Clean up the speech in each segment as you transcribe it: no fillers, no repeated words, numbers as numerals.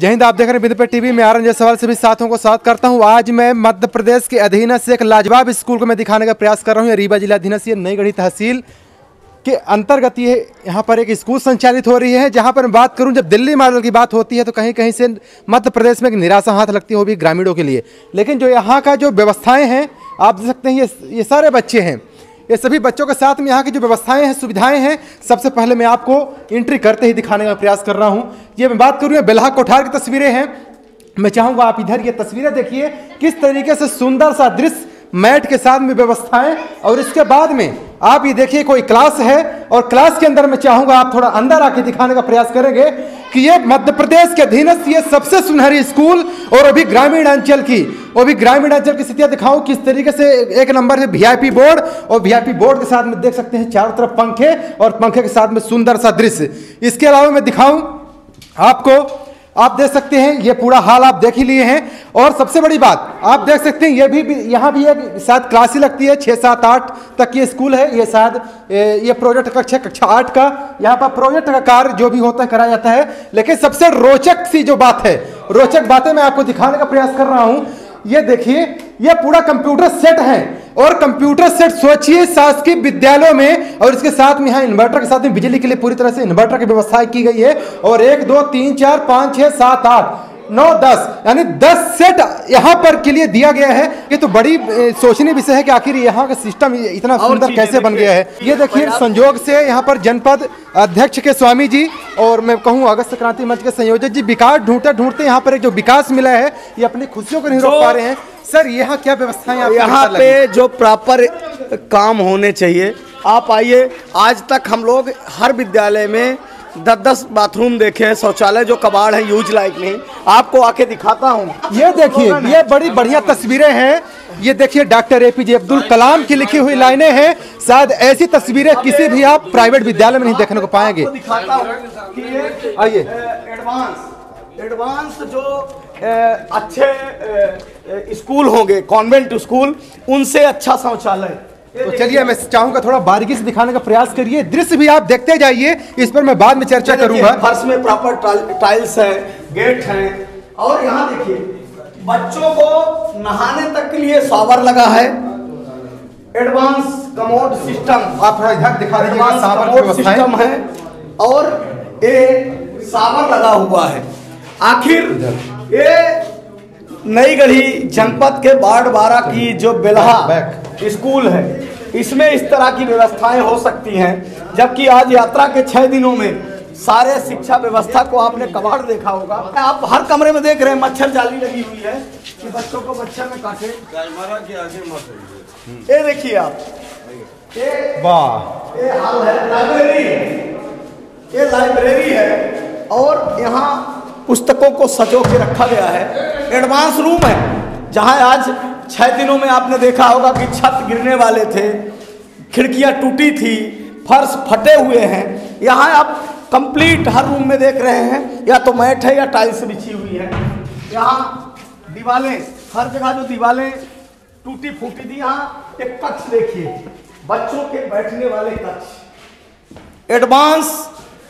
जय हिंद, आप देख रहे हैं विंध्य प्रदेश टीवी में। अर्यन जायसवाल सभी साथियों को स्वागत करता हूं। आज मैं मध्य प्रदेश के अधीनस्थ एक लाजवाब स्कूल को मैं दिखाने का प्रयास कर रहा हूं। रीवा जिला अधीनस्थ नईगढ़ी तहसील के अंतर्गत ये यहाँ पर एक स्कूल संचालित हो रही है, जहाँ पर मैं बात करूँ, जब दिल्ली मॉडल की बात होती है तो कहीं कहीं से मध्य प्रदेश में एक निराशा हाथ लगती है, वो भी ग्रामीणों के लिए। लेकिन जो यहाँ का जो व्यवस्थाएँ हैं, आप देख सकते हैं ये सारे बच्चे हैं, ये सभी बच्चों के साथ में यहाँ की जो व्यवस्थाएं हैं, सुविधाएं हैं, सबसे पहले मैं आपको एंट्री करते ही दिखाने का प्रयास कर रहा हूँ। ये मैं बात करूँ, बेलहा कोठार की तस्वीरें हैं। मैं चाहूँगा आप इधर ये तस्वीरें देखिए, किस तरीके से सुंदर सा दृश्य, मैट के साथ में व्यवस्थाएं। और इसके बाद में आप ये देखिए, कोई क्लास है और क्लास के अंदर मैं चाहूँगा आप थोड़ा अंदर आके दिखाने का प्रयास करेंगे कि ये मध्य प्रदेश के अधीनस्थ ये सबसे सुनहरी स्कूल और अभी ग्रामीणांचल की स्थितियाँ दिखाऊँ, किस तरीके से एक नंबर है VIP बोर्ड, और VIP बोर्ड के साथ में देख सकते हैं चारों तरफ पंखे, और पंखे के साथ में सुंदर सा दृश्य। इसके अलावा मैं दिखाऊँ आपको, आप देख सकते हैं ये पूरा हाल आप देख ही लिए हैं। और सबसे बड़ी बात आप देख सकते हैं, ये भी यहाँ भी एक शायद क्लास ही लगती है, 6, 7, 8 तक ये स्कूल है। ये शायद ये प्रोजेक्ट कक्षा 8 का यहाँ पर प्रोजेक्ट का कार्य जो भी होता है कराया जाता है। लेकिन सबसे रोचक सी जो बात है, रोचक बातें मैं आपको दिखाने का प्रयास कर रहा हूँ। ये देखिए, ये पूरा कंप्यूटर सेट है, और कंप्यूटर सेट सोचिए शासकीय विद्यालयों में, और इसके साथ में यहाँ इन्वर्टर के साथ में बिजली के लिए पूरी तरह से इन्वर्टर की व्यवस्था की गई है। और 1, 2, 3, 4, 5, 6, 7, 8, 9, 10 यानी 10 सेट यहाँ पर के लिए दिया गया है। ये तो बड़ी सोचने विषय है कि आखिर यहाँ का सिस्टम इतना सुंदर कैसे बन गया है। ये देखिए, संयोग से यहाँ पर जनपद अध्यक्ष के स्वामी जी, और मैं कहूँ अगस्त क्रांति मंच के संयोजक जी, विकास ढूंढते यहाँ पर एक जो विकास मिला है, ये अपनी खुशियों को नहीं रोक पा रहे हैं। सर, यहाँ क्या व्यवस्थाएं आप यहाँ पे जो प्रॉपर काम होने चाहिए, आप आइए। आज तक हम लोग हर विद्यालय में 10-10 बाथरूम देखे हैं, शौचालय जो कबाड़ है यूज लायक नहीं, आपको आके दिखाता हूँ। ये देखिए, ये बड़ी बढ़िया तस्वीरें हैं। ये देखिए, डॉक्टर APJ अब्दुल कलाम की लिखी हुई लाइनें हैं। शायद ऐसी तस्वीरें किसी भी आप प्राइवेट विद्यालय में नहीं देखने को पाएंगे। आइए, एडवांस जो अच्छे स्कूल होंगे, कॉन्वेंट स्कूल, उनसे अच्छा शौचालय। तो चलिए, मैं चाहूंगा थोड़ा बारीकी से दिखाने का प्रयास करिए, दृश्य भी आप देखते जाइए, इस पर मैं बाद में चर्चा करूंगा। फर्श में प्रॉपर टाइल्स है, गेट है, और यहाँ देखिए बच्चों को नहाने तक के लिए शॉवर लगा है। एडवांस कमोड सिस्टम, आप थोड़ा इधर दिखा दीजिए, शॉवर सिस्टम है और ये शॉवर लगा हुआ है। आखिर ये नईगढ़ी जनपद के वार्ड 12 की जो बेलहा स्कूल है, इसमें इस तरह की व्यवस्थाएं हो सकती हैं। जबकि आज यात्रा के 6 दिनों में सारे शिक्षा व्यवस्था को आपने कबाड़ देखा होगा। आप हर कमरे में देख रहे हैं मच्छर जाली लगी हुई है कि बच्चों को मच्छर में काटे। ये देखिए आप, ये हाल है, लाइब्रेरी है, ये लाइब्रेरी है, और यहाँ पुस्तकों को सजो के रखा गया है। एडवांस रूम है, जहाँ आज 6 दिनों में आपने देखा होगा कि छत गिरने वाले थे, खिड़कियां टूटी थी, फर्श फटे हुए हैं। यहाँ आप कंप्लीट हर रूम में देख रहे हैं, या तो मैट है या टाइल्स बिछी हुई है। यहाँ दीवारें, हर जगह जो दीवारें टूटी फूटी थी, यहाँ एक कक्ष देखिए, बच्चों के बैठने वाले कक्ष। एडवांस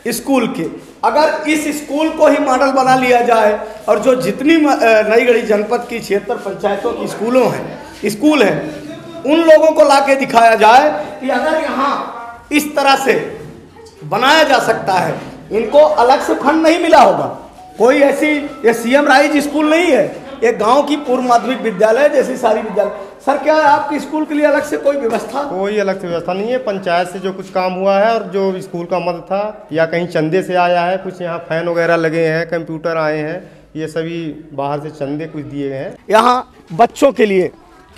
स्कूल के अगर इस स्कूल को ही मॉडल बना लिया जाए, और जो जितनी नईगढ़ी जनपद की 76 पंचायतों की स्कूल हैं उन लोगों को लाके दिखाया जाए कि अगर यहाँ इस तरह से बनाया जा सकता है। इनको अलग से फंड नहीं मिला होगा, कोई ऐसी ये CM राइज स्कूल नहीं है, ये गांव की पूर्व माध्यमिक विद्यालय जैसी सारी विद्यालय। सर, क्या है आपके स्कूल के लिए अलग से कोई व्यवस्था? कोई अलग से व्यवस्था नहीं है, पंचायत से जो कुछ काम हुआ है, और जो स्कूल का मद था या कहीं चंदे से आया है कुछ, यहाँ फैन वगैरह लगे हैं, कंप्यूटर आए हैं, ये सभी बाहर से चंदे कुछ दिए गए हैं। यहाँ बच्चों के लिए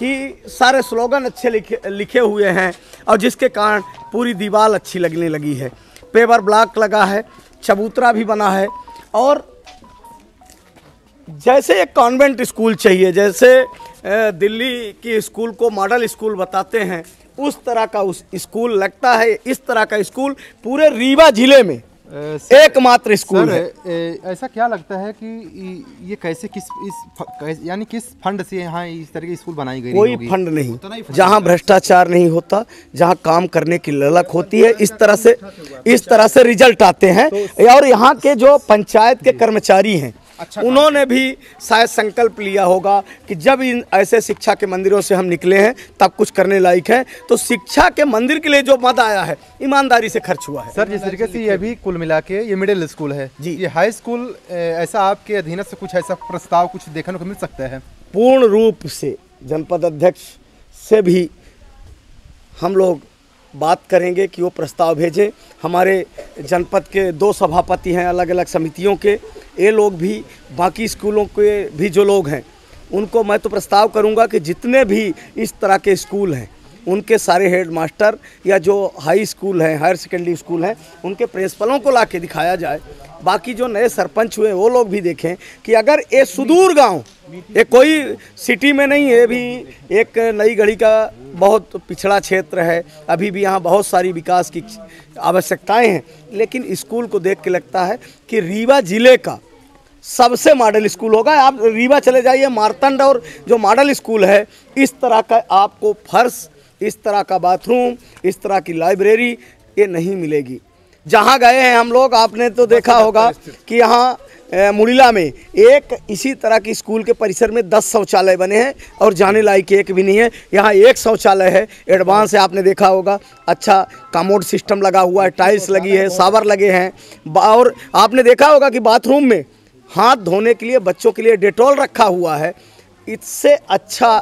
कि सारे स्लोगन अच्छे लिखे हुए हैं, और जिसके कारण पूरी दीवार अच्छी लगने लगी है, पेपर ब्लॉक लगा है, चबूतरा भी बना है। और जैसे एक कॉन्वेंट स्कूल चाहिए, जैसे दिल्ली की स्कूल को मॉडल स्कूल बताते हैं, उस तरह का उस स्कूल लगता है। इस तरह का स्कूल पूरे रीवा जिले में एकमात्र स्कूल है। ऐसा क्या लगता है कि ये कैसे किस फंड से यहाँ इस तरह की स्कूल बनाई गई? कोई फंड नहीं, जहाँ भ्रष्टाचार नहीं होता, जहाँ काम करने की ललक होती है, इस तरह से रिजल्ट आते हैं। और यहाँ के जो पंचायत के कर्मचारी हैं, उन्होंने भी शायद संकल्प लिया होगा कि जब इन ऐसे शिक्षा के मंदिरों से हम निकले हैं तब कुछ करने लायक है। तो शिक्षा के मंदिर के लिए जो मद आया है ईमानदारी से खर्च हुआ है। सर जिस तरीके से ये भी कुल मिला के ये मिडिल स्कूल है जी, ये हाई स्कूल, ऐसा आपके अधीनस्थ से कुछ ऐसा प्रस्ताव कुछ देखने को मिल सकता है? पूर्ण रूप से जनपद अध्यक्ष से भी हम लोग बात करेंगे कि वो प्रस्ताव भेजें। हमारे जनपद के दो सभापति हैं अलग अलग समितियों के, ये लोग भी बाकी स्कूलों के भी जो लोग हैं उनको मैं तो प्रस्ताव करूंगा कि जितने भी इस तरह के स्कूल हैं उनके सारे हेडमास्टर या जो हाई स्कूल हैं, हायर सेकेंडरी स्कूल हैं, उनके प्रिंसिपलों को ला के दिखाया जाए। बाकी जो नए सरपंच हुए वो लोग भी देखें कि अगर ये सुदूर गांव, ये कोई सिटी में नहीं है, भी एक नईगढ़ी का बहुत पिछड़ा क्षेत्र है, अभी भी यहाँ बहुत सारी विकास की आवश्यकताएं हैं, लेकिन स्कूल को देख के लगता है कि रीवा ज़िले का सबसे मॉडल स्कूल होगा। आप रीवा चले जाइए, मारतंड और जो मॉडल स्कूल है इस तरह का आपको फर्श, इस तरह का बाथरूम, इस तरह की लाइब्रेरी ये नहीं मिलेगी। जहाँ गए हैं हम लोग, आपने तो देखा होगा कि यहाँ मुड़ीला में एक इसी तरह की स्कूल के परिसर में 10 शौचालय बने हैं और जाने लायक एक भी नहीं है। यहाँ एक शौचालय है, एडवांस है, आपने देखा होगा, अच्छा कमोड सिस्टम लगा हुआ है, टाइल्स लगी है, सावर लगे हैं, और आपने देखा होगा कि बाथरूम में हाथ धोने के लिए बच्चों के लिए डेटॉल रखा हुआ है। इससे अच्छा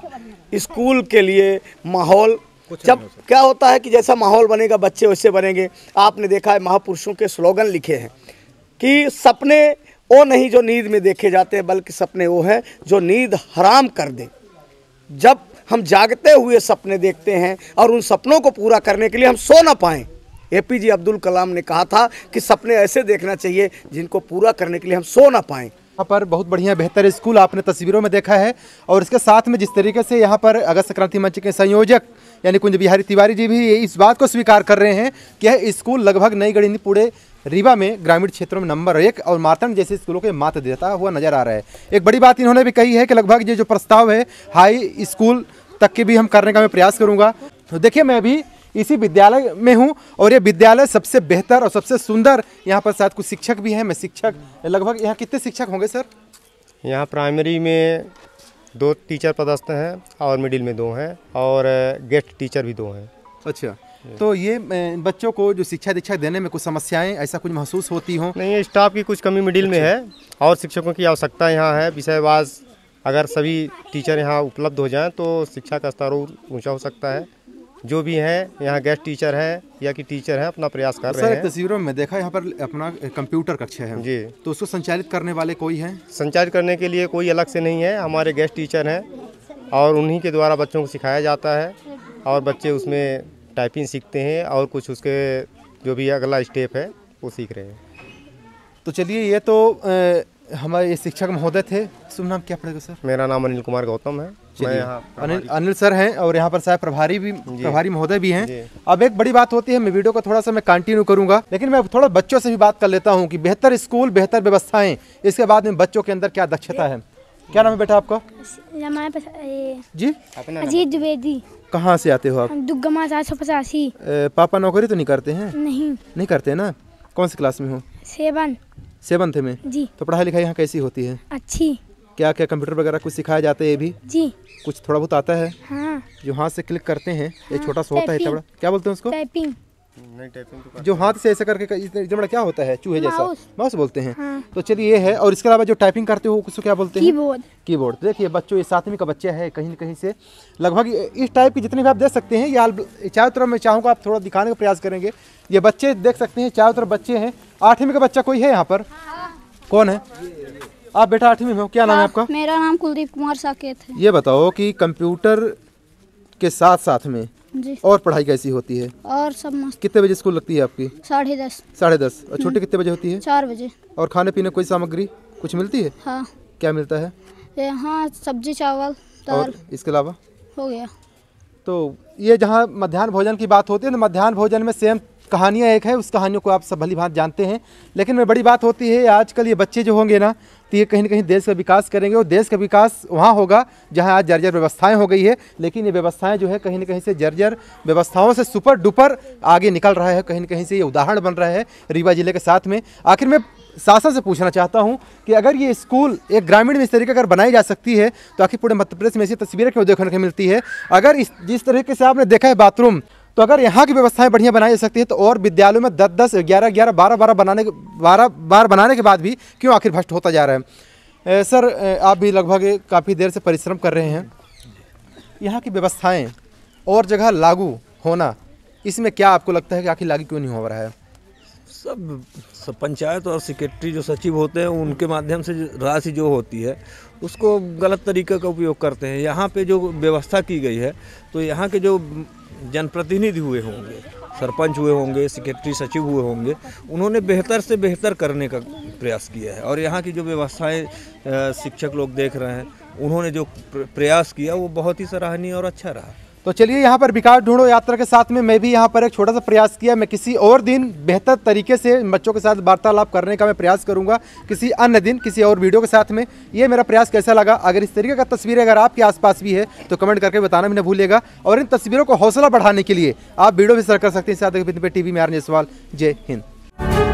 स्कूल के लिए माहौल जब क्या होता है कि जैसा माहौल बनेगा बच्चे वैसे बनेंगे। आपने देखा है महापुरुषों के स्लोगन लिखे हैं कि सपने वो नहीं जो नींद में देखे जाते हैं, बल्कि सपने वो हैं जो नींद हराम कर दे। जब हम जागते हुए सपने देखते हैं और उन सपनों को पूरा करने के लिए हम सो ना पाएँ, APJ अब्दुल कलाम ने कहा था कि सपने ऐसे देखना चाहिए जिनको पूरा करने के लिए हम सो ना पाएँ। यहाँ पर बहुत बढ़िया बेहतर स्कूल आपने तस्वीरों में देखा है, और इसके साथ में जिस तरीके से यहाँ पर अगस्त क्रांति मंच के संयोजक यानी कुंज बिहारी तिवारी जी भी इस बात को स्वीकार कर रहे हैं कि यह स्कूल लगभग नईगढ़ी पूरे रीवा में ग्रामीण क्षेत्रों में नंबर 1 और मारतंड जैसे स्कूलों के मात देता हुआ नजर आ रहा है। एक बड़ी बात इन्होंने भी कही है कि लगभग ये जो प्रस्ताव है हाई स्कूल तक के भी हम करने का मैं प्रयास करूँगा। तो देखिए मैं अभी इसी विद्यालय में हूं और ये विद्यालय सबसे बेहतर और सबसे सुंदर, यहां पर साथ कुछ शिक्षक भी हैं। मैं शिक्षक लगभग यहां कितने शिक्षक होंगे सर? यहां प्राइमरी में 2 टीचर पदस्थ हैं और मिडिल में 2 हैं और गेस्ट टीचर भी 2 हैं। अच्छा, तो ये बच्चों को जो शिक्षा दीक्षा देने में कुछ समस्याएं ऐसा कुछ महसूस होती हों? नहीं, स्टाफ की कुछ कमी मिडिल में है और शिक्षकों की आवश्यकता यहाँ है। विषयवाज अगर सभी टीचर यहाँ उपलब्ध हो जाएँ तो शिक्षा का स्तर ऊँचा हो सकता है। जो भी हैं यहाँ गेस्ट टीचर हैं या कि टीचर हैं अपना प्रयास कर रहे हैं। तस्वीरों में देखा यहाँ पर अपना कंप्यूटर कक्षा है जी, तो उसको संचालित करने वाले कोई हैं? संचालित करने के लिए कोई अलग से नहीं है, हमारे गेस्ट टीचर हैं और उन्हीं के द्वारा बच्चों को सिखाया जाता है और बच्चे उसमें टाइपिंग सीखते हैं और कुछ उसके जो भी अगला स्टेप है वो सीख रहे हैं। तो चलिए, ये तो हमारे ये शिक्षक महोदय थे। शुभ नाम क्या पड़ेगा सर? मेरा नाम अनिल कुमार गौतम है। मैं यहाँ अनिल सर हैं और यहाँ पर साहब प्रभारी महोदय भी हैं। अब एक बड़ी बात होती है, मैं वीडियो को थोड़ा सा मैं कंटिन्यू करूँगा, लेकिन मैं थोड़ा बच्चों से भी बात कर लेता हूँ कि बेहतर स्कूल, बेहतर व्यवस्थाएं, इसके बाद में बच्चों के अंदर क्या दक्षता है। क्या नाम है बेटा आपका? जी अजीत द्विवेदी। कहाँ से आते हो आप? दुग्गमा 785। पापा नौकरी तो नहीं करते हैं? नहीं करते ना। कौन सी क्लास में हो? 7 में जी। तो पढ़ाई लिखाई यहाँ कैसी होती है? अच्छी। क्या क्या कंप्यूटर वगैरह कुछ सिखाया जाता है? ये भी जी, कुछ थोड़ा बहुत आता है। हाँ। जो हाथ से क्लिक करते हैं, ये छोटा सा होता है इतना बड़ा, क्या बोलते हैं उसको? टाइपिंग। नहीं, टाइपिंग तो जो हाथ से ऐसे करके इतना बड़ा क्या होता है? चूहे जैसा, माउस बोलते हैं। हाँ। तो चलिए ये है, और इसके अलावा जो टाइपिंग करते हो उसको क्या बोलते हैं? कीबोर्ड। देखिए बच्चों, ये 7वीं का बच्चा है, कहीं न कहीं से लगभग इस टाइप की जितने भी आप देख सकते हैं, ये चारों तरफ मैं चाहूँगा आप थोड़ा दिखाने का प्रयास करेंगे। ये बच्चे देख सकते हैं, चारों तरफ बच्चे हैं। 8वीं का बच्चा कोई है यहाँ पर? कौन है आप बेटा? 8वीं में हो, क्या नाम है आपका? मेरा नाम कुलदीप कुमार साकेत है। ये बताओ कि कंप्यूटर के साथ साथ में जी और पढ़ाई कैसी होती है? और सब मस्त। कितने बजे स्कूल लगती है आपकी? 10:30। 10:30। और छुट्टी कितने बजे होती है? 4 बजे। और खाने पीने कोई सामग्री कुछ मिलती है? हाँ। क्या मिलता है? हाँ, सब्जी, चावल, दाल, इसके अलावा हो गया। तो ये जहाँ मध्याह्न भोजन की बात होती है तो मध्याह्न भोजन में सेम कहानियाँ एक है, उस कहानियों को आप सब भली भांति जानते हैं। लेकिन मैं बड़ी बात होती है आजकल ये बच्चे जो होंगे ना, तो ये कहीं ना कहीं देश का विकास करेंगे, और देश का विकास वहाँ होगा जहाँ आज जर्जर व्यवस्थाएं हो गई है। लेकिन ये व्यवस्थाएं जो है कहीं ना कहीं से जर्जर व्यवस्थाओं से सुपर डुपर आगे निकल रहा है, कहीं ना कहीं से ये उदाहरण बन रहा है रीवा जिले के साथ में। आखिर में शासन से पूछना चाहता हूं कि अगर ये स्कूल एक ग्रामीण में इस तरीके अगर बनाई जा सकती है तो आखिर पूरे मध्य प्रदेश में ऐसी तस्वीरें क्यों देखने को मिलती है। अगर जिस तरीके से आपने देखा है बाथरूम, तो अगर यहाँ की व्यवस्थाएं बढ़िया बनाई जा सकती है तो और विद्यालयों में 10-10, 11-11, 12-12 12 बार बनाने के बाद भी क्यों आखिर भ्रष्ट होता जा रहा है। सर, आप भी लगभग काफ़ी देर से परिश्रम कर रहे हैं, यहाँ की व्यवस्थाएँ और जगह लागू होना, इसमें क्या आपको लगता है कि आखिर लागू क्यों नहीं हो रहा है? सब पंचायत और सेक्रेटरी जो सचिव होते हैं उनके माध्यम से राशि जो होती है उसको गलत तरीके का उपयोग करते हैं। यहाँ पे जो व्यवस्था की गई है तो यहाँ के जो जनप्रतिनिधि हुए होंगे, सरपंच हुए होंगे, सेक्रेटरी सचिव हुए होंगे, उन्होंने बेहतर से बेहतर करने का प्रयास किया है। और यहाँ की जो व्यवस्थाएँ शिक्षक लोग देख रहे हैं, उन्होंने जो प्रयास किया वो बहुत ही सराहनीय और अच्छा रहा। तो चलिए, यहाँ पर विकास ढूंढो यात्रा के साथ में मैं भी यहाँ पर एक छोटा सा प्रयास किया। मैं किसी और दिन बेहतर तरीके से बच्चों के साथ वार्तालाप करने का मैं प्रयास करूँगा, किसी अन्य दिन किसी और वीडियो के साथ में। ये मेरा प्रयास कैसा लगा, अगर इस तरीके का तस्वीरें अगर आपके आसपास भी है तो कमेंट करके बताना भी न भूलिएगा। और इन तस्वीरों को हौसला बढ़ाने के लिए आप वीडियो भी शेयर कर सकते हैं। साथ ही विंध्य प्रदेश टीवी में अर्यन जायसवाल, जय हिंद।